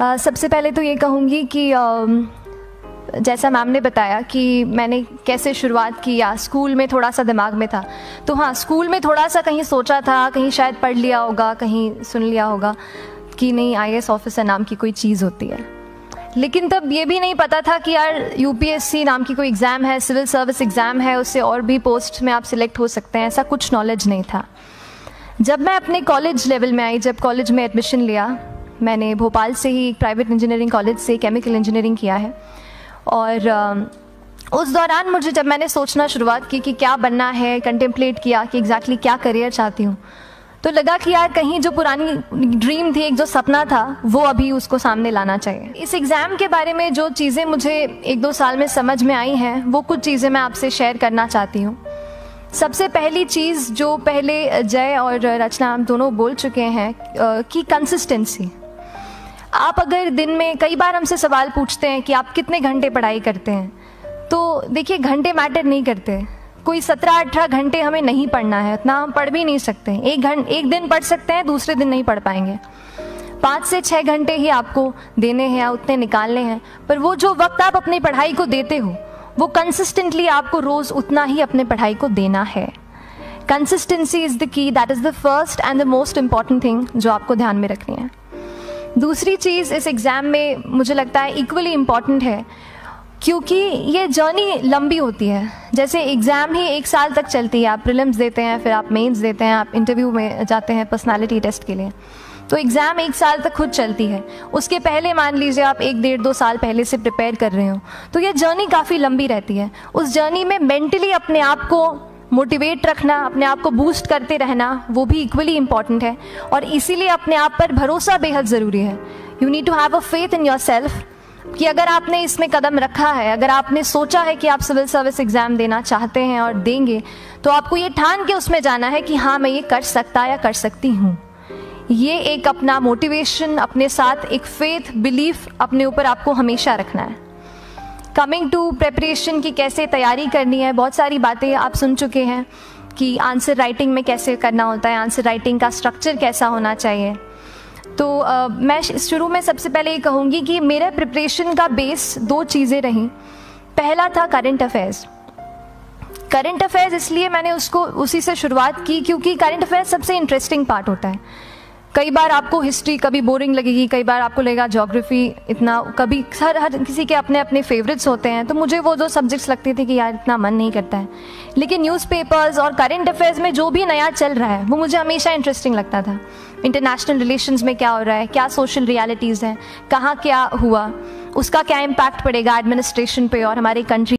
सबसे पहले तो ये कहूँगी कि जैसा मैम ने बताया कि मैंने कैसे शुरुआत की या स्कूल में थोड़ा सा दिमाग में था, तो हाँ स्कूल में थोड़ा सा कहीं सोचा था, कहीं शायद पढ़ लिया होगा, कहीं सुन लिया होगा कि नहीं आईएएस ऑफिसर नाम की कोई चीज़ होती है, लेकिन तब ये भी नहीं पता था कि यार यूपीएससी नाम की कोई एग्ज़ाम है, सिविल सर्विस एग्ज़ाम है, उससे और भी पोस्ट में आप सिलेक्ट हो सकते हैं, ऐसा कुछ नॉलेज नहीं था। जब मैं अपने कॉलेज लेवल में आई, जब कॉलेज में एडमिशन लिया, मैंने भोपाल से ही एक प्राइवेट इंजीनियरिंग कॉलेज से केमिकल इंजीनियरिंग किया है, और उस दौरान मुझे जब मैंने सोचना शुरुआत की कि क्या बनना है, कंटेम्पलेट किया कि एग्जैक्टली क्या करियर चाहती हूँ, तो लगा कि यार कहीं जो पुरानी ड्रीम थी, एक जो सपना था, वो अभी उसको सामने लाना चाहिए। इस एग्ज़ाम के बारे में जो चीज़ें मुझे एक दो साल में समझ में आई हैं, वो कुछ चीज़ें मैं आपसे शेयर करना चाहती हूँ। सबसे पहली चीज़ जो पहले जय और रचना हम दोनों बोल चुके हैं कि कंसिस्टेंसी। आप अगर दिन में, कई बार हमसे सवाल पूछते हैं कि आप कितने घंटे पढ़ाई करते हैं, तो देखिए घंटे मैटर नहीं करते, कोई 17-18 घंटे हमें नहीं पढ़ना है, उतना हम पढ़ भी नहीं सकते। एक दिन पढ़ सकते हैं, दूसरे दिन नहीं पढ़ पाएंगे। 5 से 6 घंटे ही आपको देने हैं, उतने निकालने हैं, पर वो जो वक्त आप अपनी पढ़ाई को देते हो, वो कंसिस्टेंटली आपको रोज़ उतना ही अपने पढ़ाई को देना है। Consistency is the key, that is the first and the most important thing जो आपको ध्यान में रखनी है। दूसरी चीज़ इस एग्ज़ाम में मुझे लगता है इक्वली इम्पॉर्टेंट है, क्योंकि ये जर्नी लंबी होती है। जैसे एग्ज़ाम ही एक साल तक चलती है, आप प्रीलिम्स देते हैं, फिर आप मेंस देते हैं, आप इंटरव्यू में जाते हैं पर्सनालिटी टेस्ट के लिए, तो एग्ज़ाम एक साल तक खुद चलती है। उसके पहले मान लीजिए आप 1-1.5-2 साल पहले से प्रिपेयर कर रहे हो, तो ये जर्नी काफ़ी लंबी रहती है। उस जर्नी में मेंटली अपने आप को मोटिवेट रखना, अपने आप को बूस्ट करते रहना, वो भी इक्वली इम्पॉर्टेंट है, और इसीलिए अपने आप पर भरोसा बेहद ज़रूरी है। You need to have a faith in yourself कि अगर आपने इसमें कदम रखा है, अगर आपने सोचा है कि आप सिविल सर्विस एग्ज़ाम देना चाहते हैं और देंगे, तो आपको ये ठान के उसमें जाना है कि हाँ मैं ये कर सकता या कर सकती हूँ। ये एक अपना मोटिवेशन, अपने साथ एक फेथ, बिलीफ अपने ऊपर आपको हमेशा रखना है। कमिंग टू प्रेपरेशन की कैसे तैयारी करनी है, बहुत सारी बातें आप सुन चुके हैं कि आंसर राइटिंग में कैसे करना होता है, आंसर राइटिंग का स्ट्रक्चर कैसा होना चाहिए। तो मैं शुरू में सबसे पहले ये कहूँगी कि मेरा प्रिपरेशन का बेस 2 चीज़ें रहीं। पहला था करंट अफेयर्स। करंट अफेयर्स इसलिए मैंने उसको उसी से शुरुआत की क्योंकि करंट अफेयर्स सबसे इंटरेस्टिंग पार्ट होता है। कई बार आपको हिस्ट्री कभी बोरिंग लगेगी, कई बार आपको लगेगा ज्योग्राफी इतना, कभी हर किसी के अपने अपने फेवरेट्स होते हैं, तो मुझे वो 2 सब्जेक्ट्स लगते थे कि यार इतना मन नहीं करता है, लेकिन न्यूज़पेपर्स और करंट अफेयर्स में जो भी नया चल रहा है वो मुझे हमेशा इंटरेस्टिंग लगता था। इंटरनेशनल रिलेशंस में क्या हो रहा है, क्या सोशल रियलिटीज़ हैं, कहाँ क्या हुआ, उसका क्या इम्पैक्ट पड़ेगा एडमिनिस्ट्रेशन पे और हमारी कंट्री